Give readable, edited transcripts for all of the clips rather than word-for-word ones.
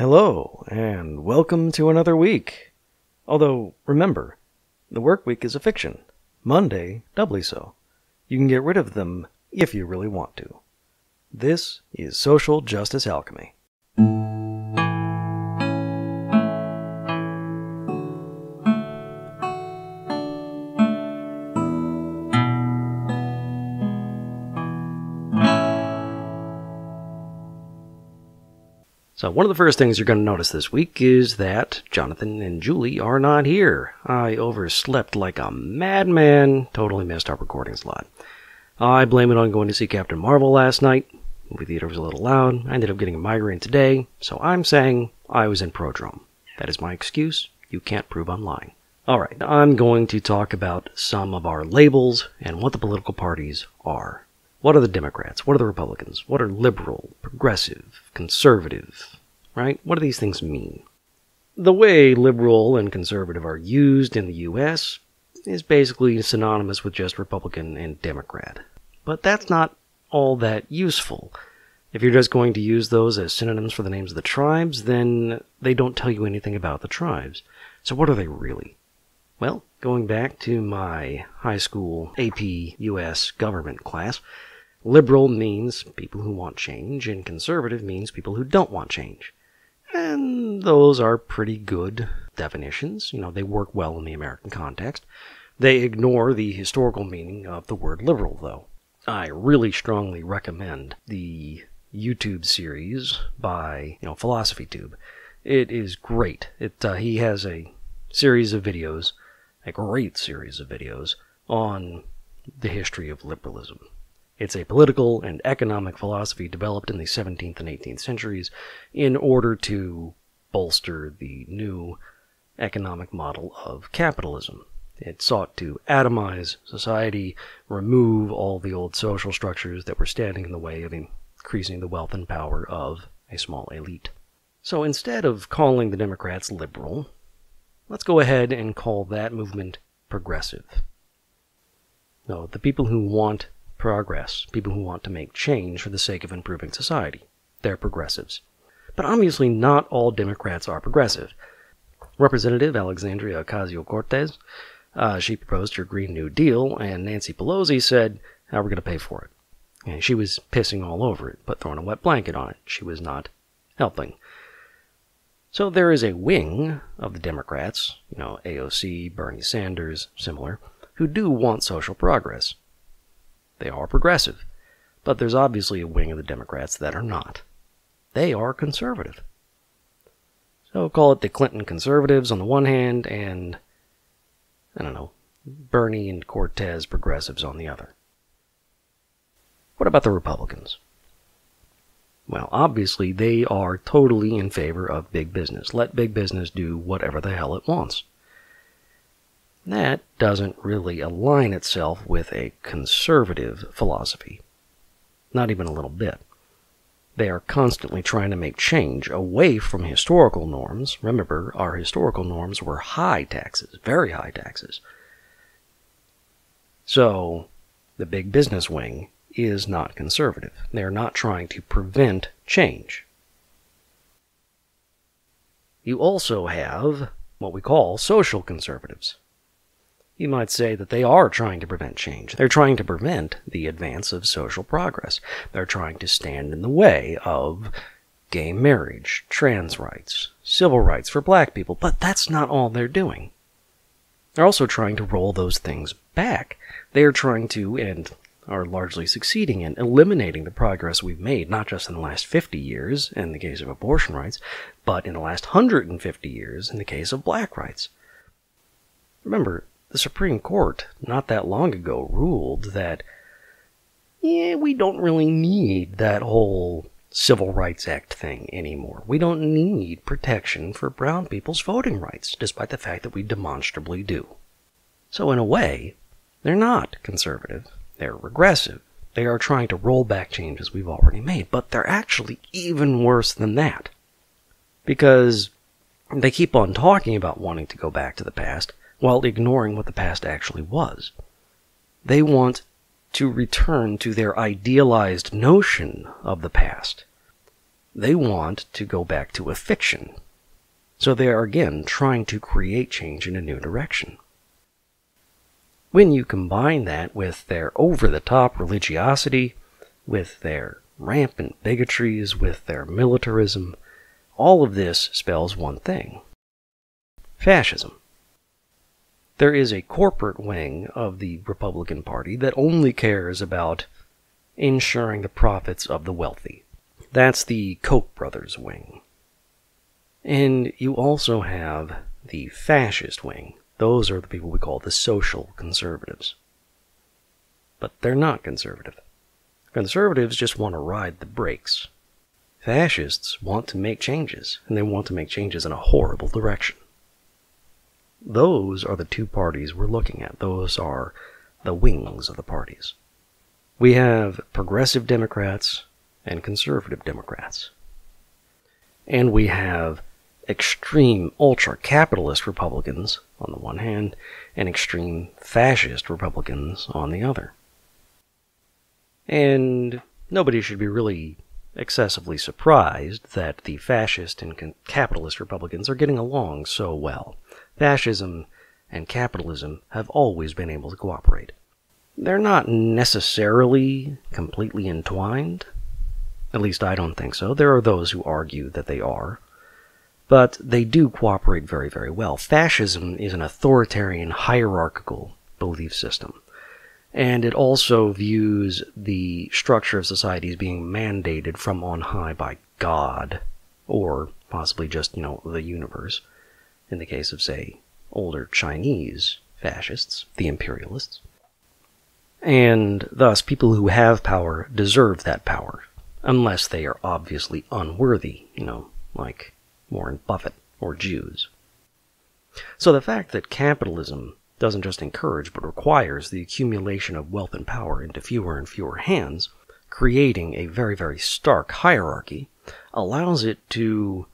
Hello, and welcome to another week. Although, remember, the work week is a fiction. Monday, doubly so. You can get rid of them if you really want to. This is Social Justice Alchemy. So one of the first things you're going to notice this week is that Jonathan and Julie are not here. I overslept like a madman, totally missed our recording slot. I blame it on going to see Captain Marvel last night. Movie theater was a little loud. I ended up getting a migraine today, so I'm saying I was in prodrome. That is my excuse. You can't prove I'm lying. Alright, I'm going to talk about some of our labels and what the political parties are. What are the Democrats? What are the Republicans? What are liberal, progressive, conservative, right? What do these things mean? The way liberal and conservative are used in the U.S. is basically synonymous with just Republican and Democrat. But that's not all that useful. If you're just going to use those as synonyms for the names of the tribes, then they don't tell you anything about the tribes. So what are they really? Well, going back to my high school AP U.S. government class, liberal means people who want change, and conservative means people who don't want change. And those are pretty good definitions. You know, they work well in the American context. They ignore the historical meaning of the word liberal, though. I really strongly recommend the YouTube series by, Philosophy Tube. It is great. He has a series of videos, a great series of videos, on the history of liberalism. It's a political and economic philosophy developed in the 17th and 18th centuries in order to bolster the new economic model of capitalism. It sought to atomize society, remove all the old social structures that were standing in the way of increasing the wealth and power of a small elite. So instead of calling the Democrats liberal, let's go ahead and call that movement progressive. No, the people who want progress, people who want to make change for the sake of improving society. They're progressives. But obviously not all Democrats are progressive. Representative Alexandria Ocasio-Cortez, she proposed her Green New Deal, and Nancy Pelosi said, "How we're going to pay for it." And she was pissing all over it, but throwing a wet blanket on it. She was not helping. So there is a wing of the Democrats, AOC, Bernie Sanders, similar, who do want social progress. They are progressive, but there's obviously a wing of the Democrats that are not. They are conservative. So call it the Clinton conservatives on the one hand and, Bernie and Cortez progressives on the other. What about the Republicans? Well, obviously they are totally in favor of big business. Let big business do whatever the hell it wants. That doesn't really align itself with a conservative philosophy. Not even a little bit. They are constantly trying to make change away from historical norms. Remember, our historical norms were high taxes, very high taxes. So, the big business wing is not conservative. They are not trying to prevent change. You also have what we call social conservatives. You might say that they are trying to prevent change. They're trying to prevent the advance of social progress. They're trying to stand in the way of gay marriage, trans rights, civil rights for black people, but that's not all they're doing. They're also trying to roll those things back. They're trying to, and are largely succeeding in, eliminating the progress we've made, not just in the last 50 years in the case of abortion rights, but in the last 150 years in the case of black rights. Remember, the Supreme Court, not that long ago, ruled that, we don't really need that whole Civil Rights Act thing anymore. We don't need protection for brown people's voting rights, despite the fact that we demonstrably do. So in a way, they're not conservative. They're regressive. They are trying to roll back changes we've already made, but they're actually even worse than that. Because they keep on talking about wanting to go back to the past, while ignoring what the past actually was. They want to return to their idealized notion of the past. They want to go back to a fiction. So they are again trying to create change in a new direction. When you combine that with their over-the-top religiosity, with their rampant bigotries, with their militarism, all of this spells one thing: fascism. There is a corporate wing of the Republican Party that only cares about ensuring the profits of the wealthy. That's the Koch brothers wing. And you also have the fascist wing. Those are the people we call the social conservatives. But they're not conservative. Conservatives just want to ride the brakes. Fascists want to make changes, and they want to make changes in a horrible direction. Those are the two parties we're looking at. Those are the wings of the parties. We have progressive Democrats and conservative Democrats. And we have extreme ultra-capitalist Republicans on the one hand, and extreme fascist Republicans on the other. And nobody should be really excessively surprised that the fascist and capitalist Republicans are getting along so well. Fascism and capitalism have always been able to cooperate. They're not necessarily completely entwined. At least I don't think so. There are those who argue that they are. But they do cooperate very, very well. Fascism is an authoritarian, hierarchical belief system. And it also views the structure of society as being mandated from on high by God, or possibly just, the universe. In the case of, say, older Chinese fascists, the imperialists. And thus, people who have power deserve that power, unless they are obviously unworthy, like Warren Buffett or Jews. So the fact that capitalism doesn't just encourage but requires the accumulation of wealth and power into fewer and fewer hands, creating a very, very stark hierarchy, allows it to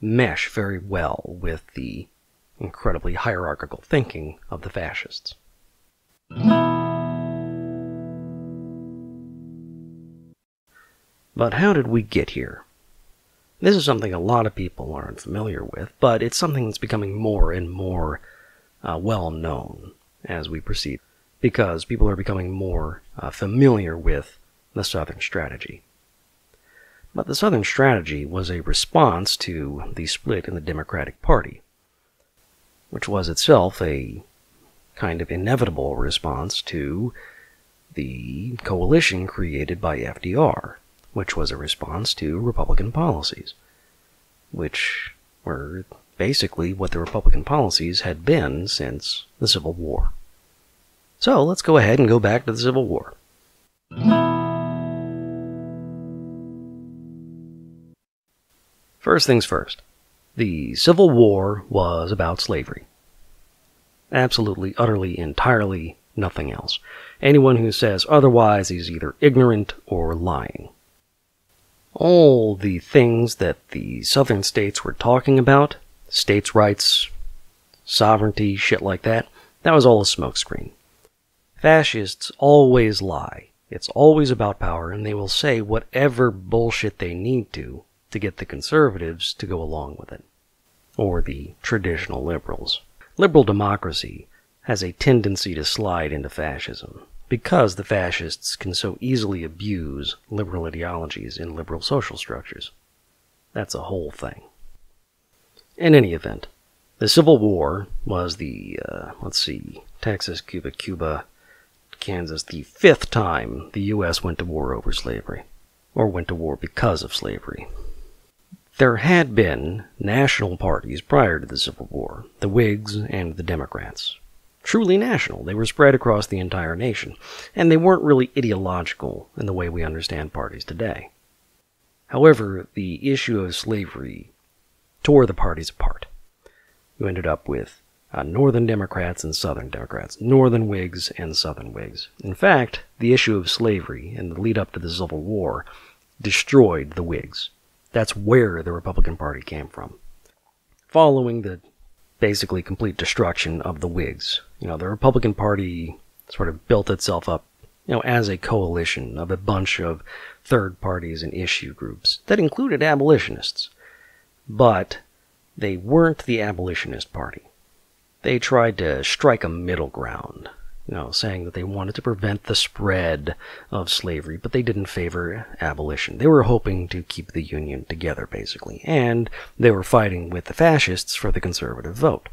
mesh very well with the incredibly hierarchical thinking of the fascists. But how did we get here? This is something a lot of people aren't familiar with, but it's something that's becoming more and more well known as we proceed, because people are becoming more familiar with the Southern Strategy. But the Southern Strategy was a response to the split in the Democratic Party, which was itself a kind of inevitable response to the coalition created by FDR, which was a response to Republican policies, which were basically what the Republican policies had been since the Civil War. So let's go ahead and go back to the Civil War. First things first, the Civil War was about slavery. Absolutely, utterly, entirely nothing else. Anyone who says otherwise is either ignorant or lying. All the things that the southern states were talking about, states' rights, sovereignty, shit like that, that was all a smokescreen. Fascists always lie. It's always about power, and they will say whatever bullshit they need to get the conservatives to go along with it, or the traditional liberals. Liberal democracy has a tendency to slide into fascism, because the fascists can so easily abuse liberal ideologies in liberal social structures. That's a whole thing. In any event, the Civil War was the, Texas, Cuba, Kansas, the fifth time the U.S. went to war over slavery, or went to war because of slavery. There had been national parties prior to the Civil War, the Whigs and the Democrats. Truly national, they were spread across the entire nation, and they weren't really ideological in the way we understand parties today. However, the issue of slavery tore the parties apart. You ended up with Northern Democrats and Southern Democrats, Northern Whigs and Southern Whigs. In fact, the issue of slavery and the lead-up to the Civil War destroyed the Whigs. That's where the Republican Party came from. Following the basically complete destruction of the Whigs, the Republican Party sort of built itself up you know, as a coalition of a bunch of third parties and issue groups that included abolitionists. But they weren't the abolitionist party. They tried to strike a middle ground, you know, saying that they wanted to prevent the spread of slavery, but they didn't favor abolition. They were hoping to keep the Union together, basically, and they were fighting with the fascists for the conservative vote.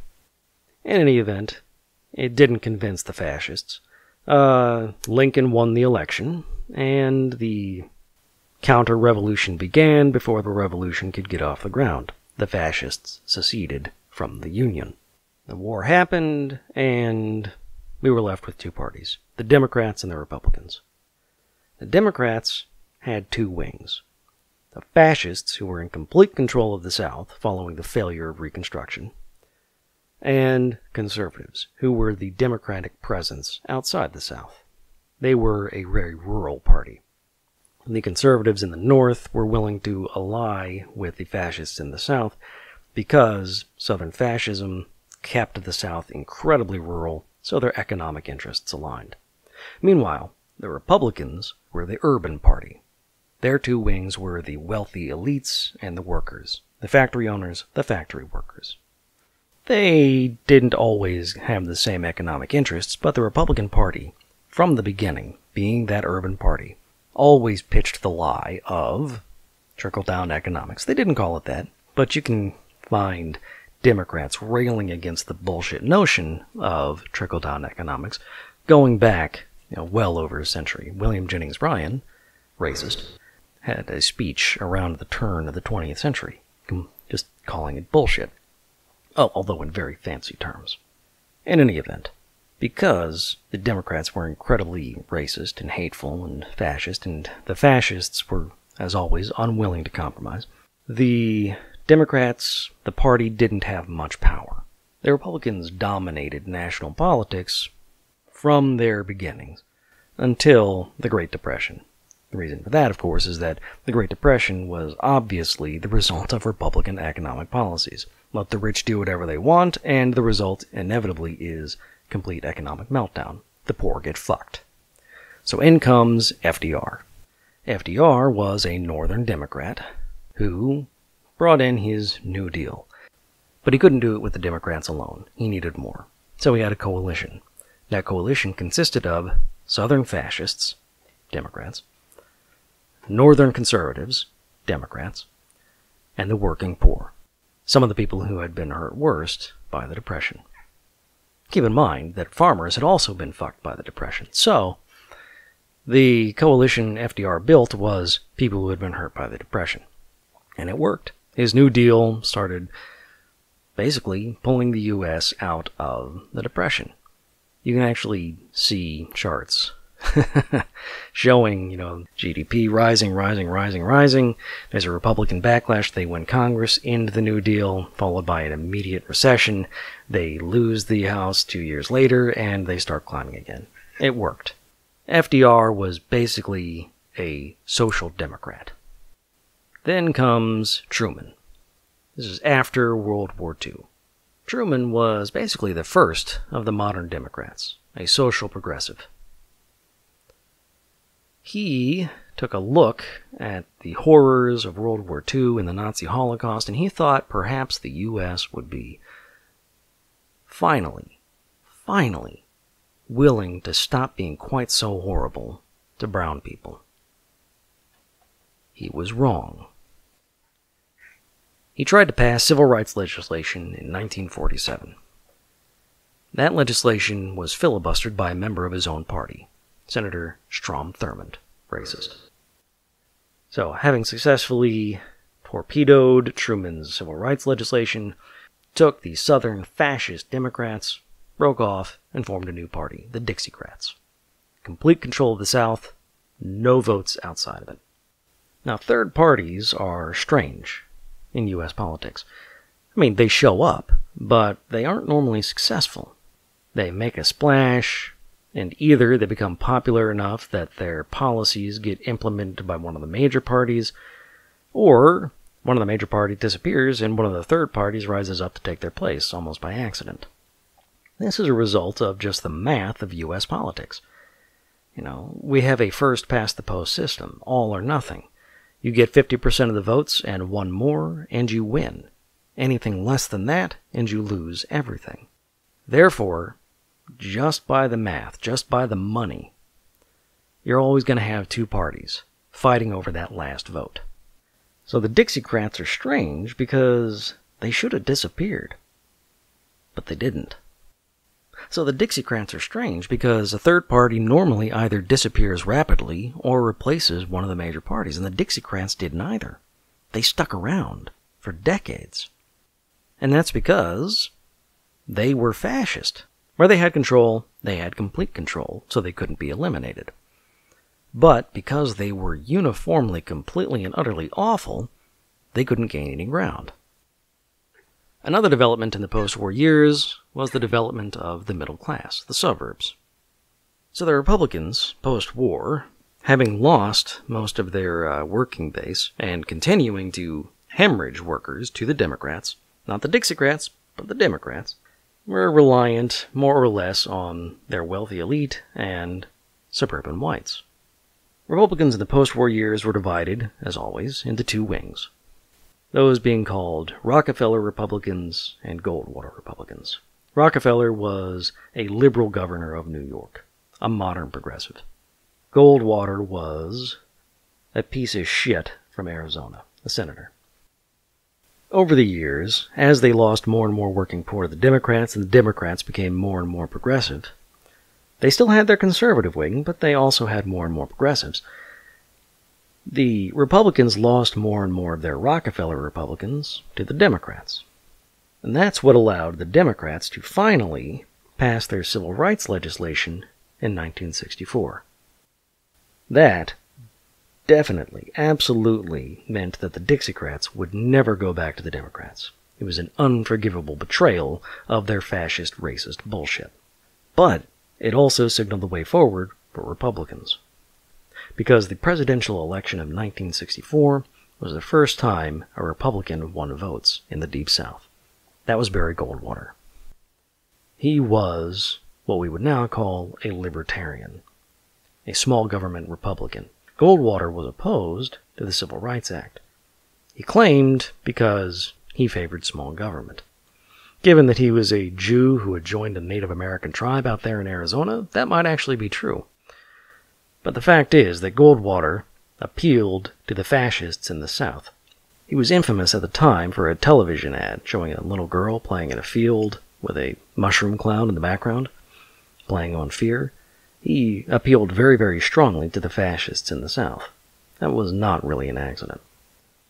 In any event, it didn't convince the fascists. Lincoln won the election, and the counter-revolution began before the revolution could get off the ground. The fascists seceded from the Union. The war happened, and we were left with two parties, the Democrats and the Republicans. The Democrats had two wings. The fascists, who were in complete control of the South following the failure of Reconstruction, and conservatives, who were the Democratic presence outside the South. They were a very rural party. The conservatives in the North were willing to ally with the fascists in the South because Southern fascism kept the South incredibly rural, so their economic interests aligned. Meanwhile, the Republicans were the urban party. Their two wings were the wealthy elites and the workers, the factory owners, the factory workers. They didn't always have the same economic interests, but the Republican Party, from the beginning, being that urban party, always pitched the lie of trickle-down economics. They didn't call it that, but you can find Democrats railing against the bullshit notion of trickle-down economics going back, you know, well over a century. William Jennings Bryan, racist, had a speech around the turn of the 20th century, just calling it bullshit. Oh, although in very fancy terms. In any event, because the Democrats were incredibly racist and hateful and fascist, and the fascists were, as always, unwilling to compromise, the Democrats, the party, didn't have much power. The Republicans dominated national politics from their beginnings until the Great Depression. The reason for that, of course, is that the Great Depression was obviously the result of Republican economic policies. Let the rich do whatever they want, and the result inevitably is complete economic meltdown. The poor get fucked. So in comes FDR. FDR was a Northern Democrat who brought in his New Deal. But he couldn't do it with the Democrats alone. He needed more. So he had a coalition. That coalition consisted of Southern fascists, Democrats, Northern conservatives, Democrats, and the working poor, some of the people who had been hurt worst by the Depression. Keep in mind that farmers had also been fucked by the Depression, so the coalition FDR built was people who had been hurt by the Depression, and it worked. His New Deal started basically pulling the U.S. out of the Depression. You can actually see charts showing, you know, GDP rising, rising, rising, rising. There's a Republican backlash. They win Congress, end the New Deal, followed by an immediate recession. They lose the House 2 years later, and they start climbing again. It worked. FDR was basically a social democrat. Then comes Truman. This is after World War II. Truman was basically the first of the modern Democrats, a social progressive. He took a look at the horrors of World War II and the Nazi Holocaust, and he thought perhaps the U.S. would be finally willing to stop being quite so horrible to brown people. He was wrong. He tried to pass civil rights legislation in 1947. That legislation was filibustered by a member of his own party, Senator Strom Thurmond, racist. So, having successfully torpedoed Truman's civil rights legislation, took the Southern fascist Democrats, broke off, and formed a new party, the Dixiecrats. Complete control of the South, no votes outside of it. Now, third parties are strange in U.S. politics. I mean, they show up, but they aren't normally successful. They make a splash, and either they become popular enough that their policies get implemented by one of the major parties, or one of the major parties disappears and one of the third parties rises up to take their place, almost by accident. This is a result of just the math of U.S. politics. You know, we have a first-past-the-post system, all or nothing. You get 50% of the votes and one more, and you win. Anything less than that, and you lose everything. Therefore, just by the math, just by the money, you're always going to have two parties fighting over that last vote. So the Dixiecrats are strange because they should have disappeared, but they didn't. So the Dixiecrats are strange because a third party normally either disappears rapidly or replaces one of the major parties, and the Dixiecrats didn't either. They stuck around for decades. And that's because they were fascist. Where they had control, they had complete control, so they couldn't be eliminated. But because they were uniformly, completely, and utterly awful, they couldn't gain any ground. Another development in the post-war years was the development of the middle class, the suburbs. So the Republicans, post-war, having lost most of their working base and continuing to hemorrhage workers to the Democrats, not the Dixiecrats, but the Democrats, were reliant more or less on their wealthy elite and suburban whites. Republicans in the post-war years were divided, as always, into two wings. Those being called Rockefeller Republicans and Goldwater Republicans. Rockefeller was a liberal governor of New York, a modern progressive. Goldwater was a piece of shit from Arizona, a senator. Over the years, as they lost more and more working poor to the Democrats, and the Democrats became more and more progressive, they still had their conservative wing, but they also had more and more progressives. The Republicans lost more and more of their Rockefeller Republicans to the Democrats. And that's what allowed the Democrats to finally pass their civil rights legislation in 1964. That definitely, absolutely meant that the Dixiecrats would never go back to the Democrats. It was an unforgivable betrayal of their fascist, racist bullshit. But it also signaled the way forward for Republicans, because the presidential election of 1964 was the first time a Republican won votes in the Deep South. That was Barry Goldwater. He was what we would now call a libertarian, a small government Republican. Goldwater was opposed to the Civil Rights Act. He claimed because he favored small government. Given that he was a Jew who had joined a Native American tribe out there in Arizona, that might actually be true. But the fact is that Goldwater appealed to the fascists in the South. He was infamous at the time for a television ad showing a little girl playing in a field with a mushroom cloud in the background, playing on fear. He appealed very, very strongly to the fascists in the South. That was not really an accident.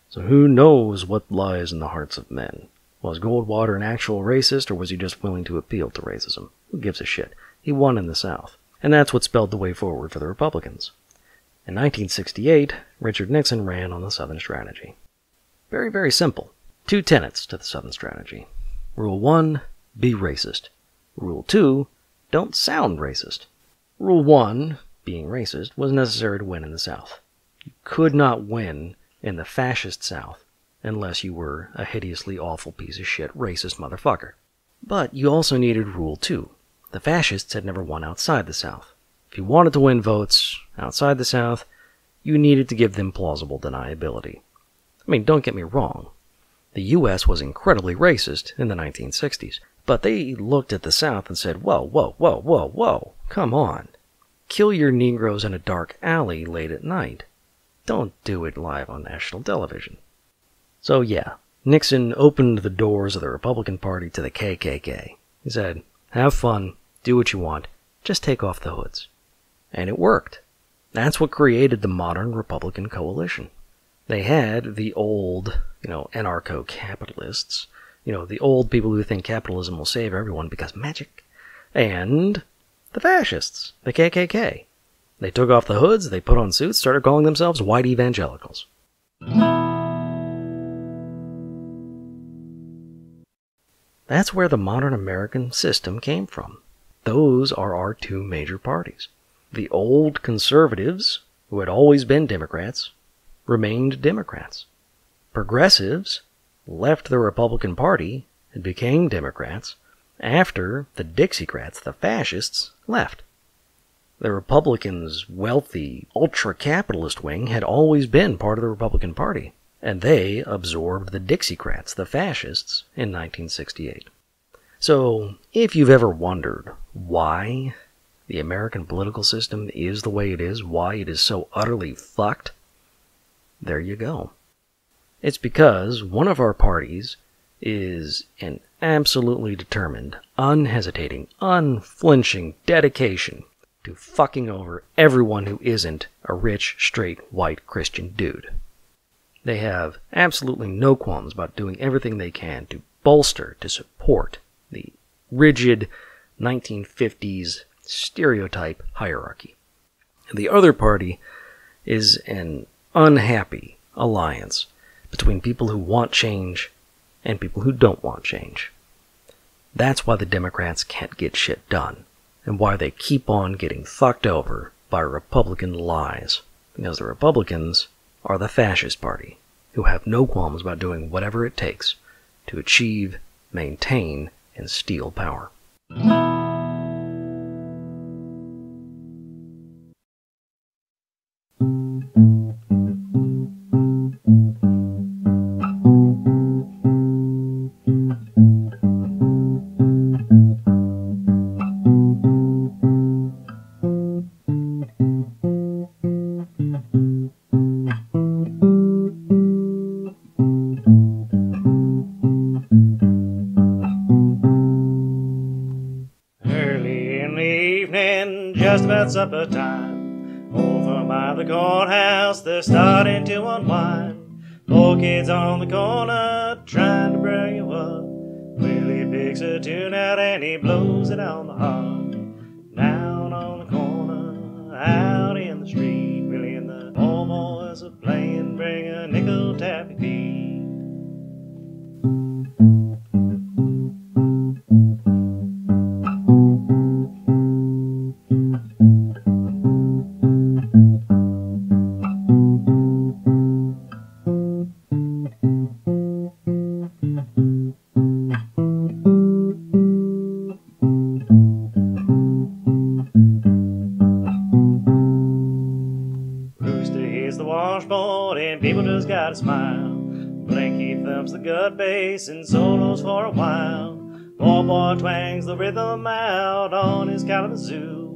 So who knows what lies in the hearts of men? Was Goldwater an actual racist, or was he just willing to appeal to racism? Who gives a shit? He won in the South. And that's what spelled the way forward for the Republicans. In 1968, Richard Nixon ran on the Southern Strategy. Very, very simple. Two tenets to the Southern Strategy. Rule 1, be racist. Rule 2, don't sound racist. Rule 1, being racist, was necessary to win in the South. You could not win in the fascist South unless you were a hideously awful piece of shit racist motherfucker. But you also needed Rule 2. The fascists had never won outside the South. If you wanted to win votes outside the South, you needed to give them plausible deniability. I mean, don't get me wrong. The U.S. was incredibly racist in the 1960s, but they looked at the South and said, whoa, whoa, whoa, whoa, whoa, come on. Kill your Negroes in a dark alley late at night. Don't do it live on national television. So yeah, Nixon opened the doors of the Republican Party to the KKK. He said, have fun. Do what you want, just take off the hoods. And it worked. That's what created the modern Republican coalition. They had the old, anarcho-capitalists, the old people who think capitalism will save everyone because magic, and the fascists, the KKK. They took off the hoods, they put on suits, started calling themselves white evangelicals. That's where the modern American system came from. Those are our two major parties. The old conservatives, who had always been Democrats, remained Democrats. Progressives left the Republican Party and became Democrats after the Dixiecrats, the fascists, left. The Republicans' wealthy, ultra-capitalist wing had always been part of the Republican Party, and they absorbed the Dixiecrats, the fascists, in 1968. So, if you've ever wondered why the American political system is the way it is, why it is so utterly fucked, there you go. It's because one of our parties is an absolutely determined, unhesitating, unflinching dedication to fucking over everyone who isn't a rich, straight, white Christian dude. They have absolutely no qualms about doing everything they can to bolster, to support the rigid 1950s stereotype hierarchy. The other party is an unhappy alliance between people who want change and people who don't want change. That's why the Democrats can't get shit done, and why they keep on getting fucked over by Republican lies. Because the Republicans are the fascist party, who have no qualms about doing whatever it takes to achieve, maintain, and steal power. Supper time, over by the courthouse, they're starting to unwind. Poor kids on the corner, trying to bring you up. Willie picks a tune out and he blows it on the harp. Down on the corner, out in the street, Willie and the Poor Boys are playing, bring a nickel tap your feet. And solos for a while. Poor boy twangs the rhythm out on his Kalamazoo.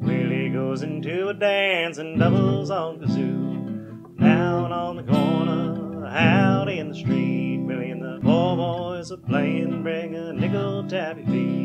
Willie goes into a dance and doubles on kazoo. Down on the corner, out in the street, Willie and the Poor Boys are playing, bring a nickel tap your feet.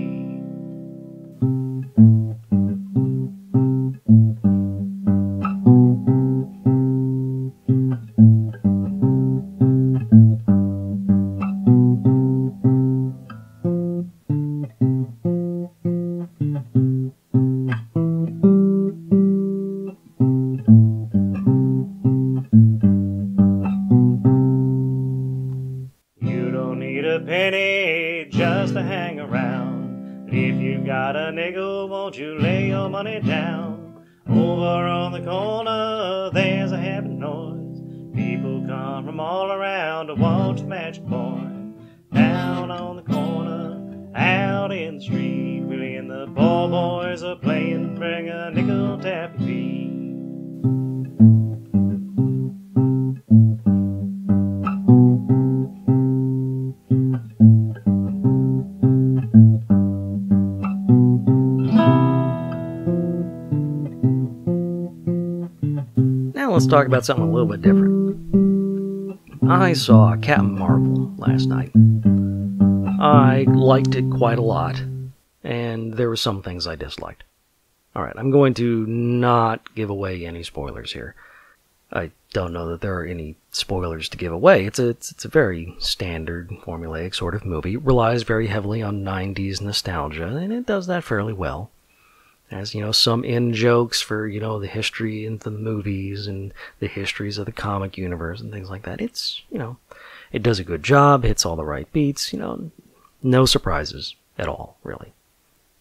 Talk about something a little bit different. I saw Captain Marvel last night. I liked it quite a lot, and there were some things I disliked. Alright, I'm going to not give away any spoilers here. I don't know that there are any spoilers to give away. It's a very standard, formulaic sort of movie. It relies very heavily on 90s nostalgia, and it does that fairly well. As, you know, some in-jokes for, you know, the history and the movies and the histories of the comic universe and things like that. It's, you know, it does a good job, hits all the right beats, you know, no surprises at all, really.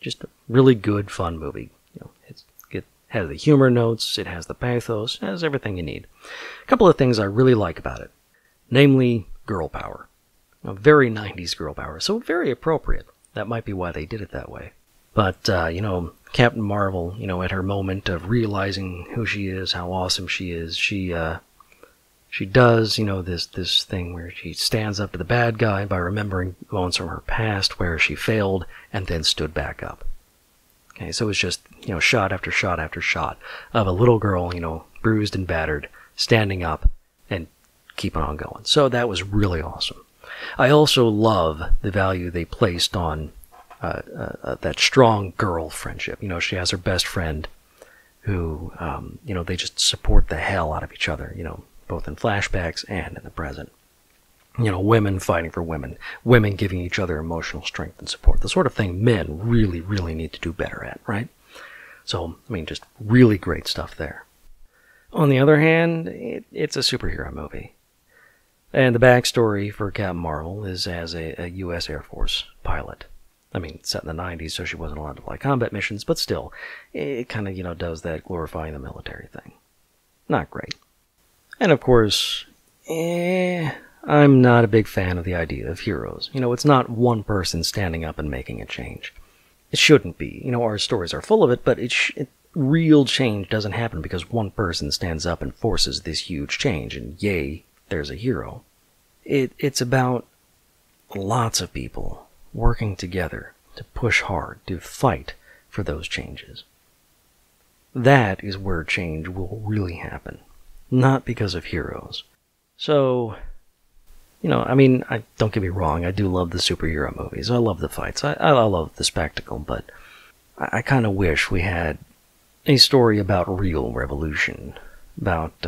Just a really good, fun movie. You know, it has the humor notes, it has the pathos, it has everything you need. A couple of things I really like about it, namely girl power. You know, very 90s girl power, so very appropriate. That might be why they did it that way. But, you know, Captain Marvel, you know, at her moment of realizing who she is, how awesome she is, she does, you know, this thing where she stands up to the bad guy by remembering moments from her past where she failed and then stood back up. Okay, so it's just, you know, shot after shot after shot of a little girl, you know, bruised and battered, standing up and keeping on going. So that was really awesome. I also love the value they placed on that strong girl friendship. You know, she has her best friend who, you know, they just support the hell out of each other, you know, both in flashbacks and in the present. You know, women fighting for women, women giving each other emotional strength and support, the sort of thing men really, really need to do better at, right? So, I mean, just really great stuff there. On the other hand, it's a superhero movie. And the backstory for Captain Marvel is as a U.S. Air Force pilot. I mean, it's set in the 90s, so she wasn't allowed to fly combat missions, but still, it kind of, you know, does that glorifying the military thing. Not great. And of course, I'm not a big fan of the idea of heroes. You know, it's not one person standing up and making a change. It shouldn't be. You know, our stories are full of it, but real change doesn't happen because one person stands up and forces this huge change, and yay, there's a hero. It's about lots of people working together to push hard, to fight for those changes. That is where change will really happen, not because of heroes. So, you know, I mean, don't get me wrong, I do love the superhero movies, I love the fights, I love the spectacle, but I kind of wish we had a story about real revolution, about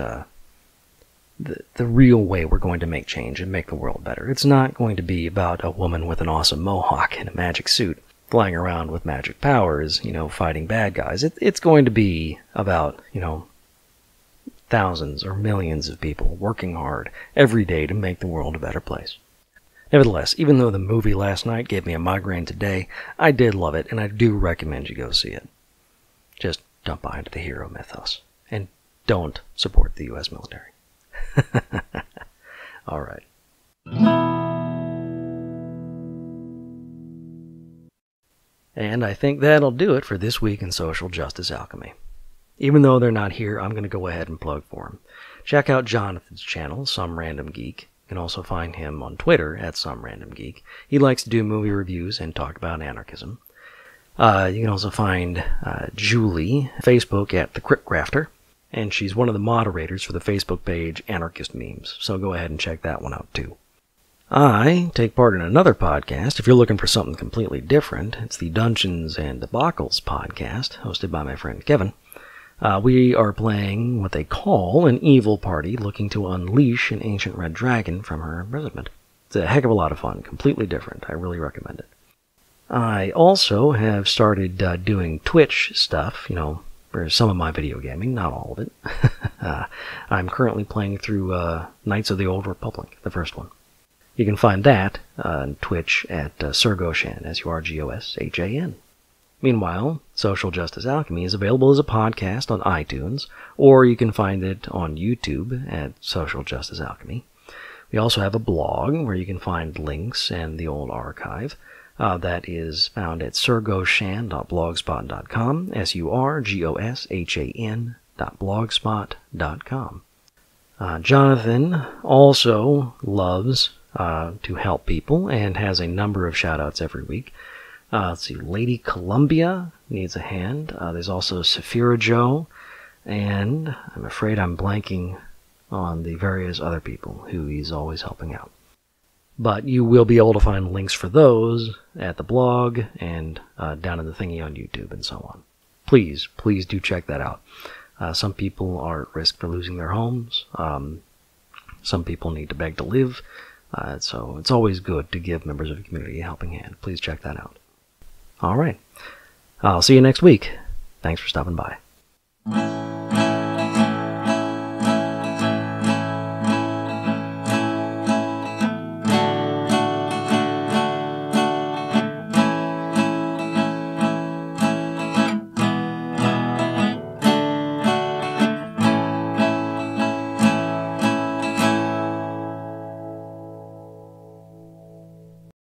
the real way we're going to make change and make the world better. It's not going to be about a woman with an awesome mohawk and a magic suit flying around with magic powers, you know, fighting bad guys. It's going to be about, you know, thousands or millions of people working hard every day to make the world a better place. Nevertheless, even though the movie last night gave me a migraine today, I did love it, and I do recommend you go see it. Just don't buy into the hero mythos, and don't support the U.S. military. All right. And I think that'll do it for this week in Social Justice Alchemy. Even though they're not here, I'm going to go ahead and plug for them. Check out Jonathan's channel, Some Random Geek. You can also find him on Twitter at Some Random Geek. He likes to do movie reviews and talk about anarchism. You can also find Julie on Facebook at The Crypt Crafter. And she's one of the moderators for the Facebook page Anarchist Memes, so go ahead and check that one out too. I take part in another podcast, if you're looking for something completely different. It's the Dungeons and Debacles podcast, hosted by my friend Kevin. We are playing what they call an evil party looking to unleash an ancient red dragon from her imprisonment. It's a heck of a lot of fun, completely different. I really recommend it. I also have started doing Twitch stuff, you know, for some of my video gaming, not all of it. I'm currently playing through Knights of the Old Republic, the first one. You can find that on Twitch at SirGoshan, SurGoshan. Meanwhile, Social Justice Alchemy is available as a podcast on iTunes, or you can find it on YouTube at Social Justice Alchemy. We also have a blog where you can find links and the old archive. That is found at surgoshan.blogspot.com, surgoshan.blogspot.com. Jonathan also loves to help people and has a number of shout-outs every week. Let's see, Lady Columbia needs a hand. There's also Saphira Jo, and I'm afraid I'm blanking on the various other people who he's always helping out. But you will be able to find links for those at the blog and down in the thingy on YouTube and so on. Please, please do check that out. Some people are at risk for losing their homes. Some people need to beg to live. So it's always good to give members of the community a helping hand. Please check that out. All right. I'll see you next week. Thanks for stopping by.